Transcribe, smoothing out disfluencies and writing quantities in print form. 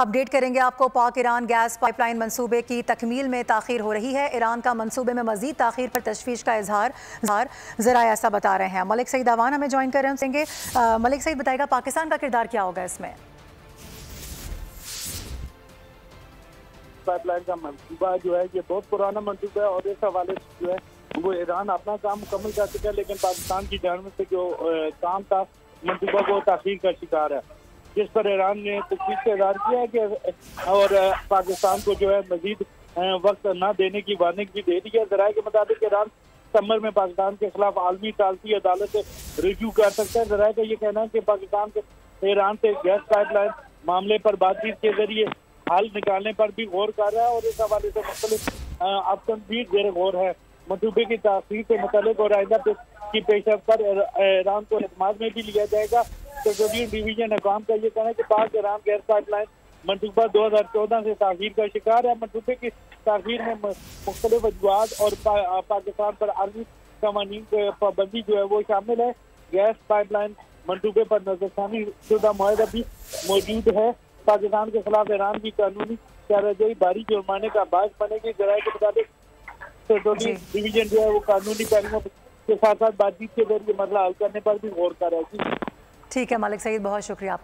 Update करेंगे आपको। पाक ईरान गैस पाइपलाइन मंसूबे की तकमील में ताख़ीर हो रही है। ईरान का मंसूबे में मज़ीद ताख़ीर पर तशवीश का इजहार, ज़रा ऐसा बता रहे हैं। मलिक सईद अवान हमें ज्वाइन कर रहे हैं। मलिक सईद, बताएगा पाकिस्तान का किरदार क्या होगा इसमें? पाइपलाइन का मंसूबा जो है ये बहुत पुराना मंसूबा है और इस हवाले से जो है वो ईरान अपना काम मुकम्मल कर चुका है, लेकिन पाकिस्तान की जानब से जो काम था मंसूबा वो ताख़ीर का शिकार है, जिस पर ईरान ने तशवीश का इजहार किया है कि और पाकिस्तान को जो है मजीद वक्त न देने की वार्निंग भी दे दी है। ज़राए के मुताबिक ईरान सितंबर में पाकिस्तान के खिलाफ आलमी इतालती अदालत से रिव्यू कर सकता है। ज़राए का ये कहना है कि पाकिस्तान के ईरान से गैस पाइपलाइन मामले पर बातचीत के जरिए हल निकालने पर भी गौर कर रहा है और इस हवाले से मुख्तलिफ ऑप्शन भी जेर गौर है। मनसूबे की तासीर से मुतल्लिक और आइंदा की पेशरफ्त पर ईरान को एतमाद में भी लिया जाएगा। पेट्रोलियम डिवीजन हुकाम का ये कहना है कि पाक ईरान गैस पाइपलाइन मनसूबा 2014 से ताखीर का शिकार है। मनसूबे की ताखीर में मुख्तलिफ वजूहात और पाकिस्तान पर आर्मी कवानीन की पाबंदी जो है वो शामिल है। गैस पाइपलाइन मनसूबे पर नजरसानी शुदा माहिदा भी मौजूद है। पाकिस्तान के खिलाफ ईरान की कानूनी कार्रवाई भारी जुर्माने का बायस बनेगी। जराये के मुताबिक पेट्रोलियम डिवीजन जो है वो कानूनी पहलुओं के साथ साथ बातचीत के जरिए मसला हल करने पर भी गौर कर रहा है। ठीक है मलिक सईद, बहुत शुक्रिया।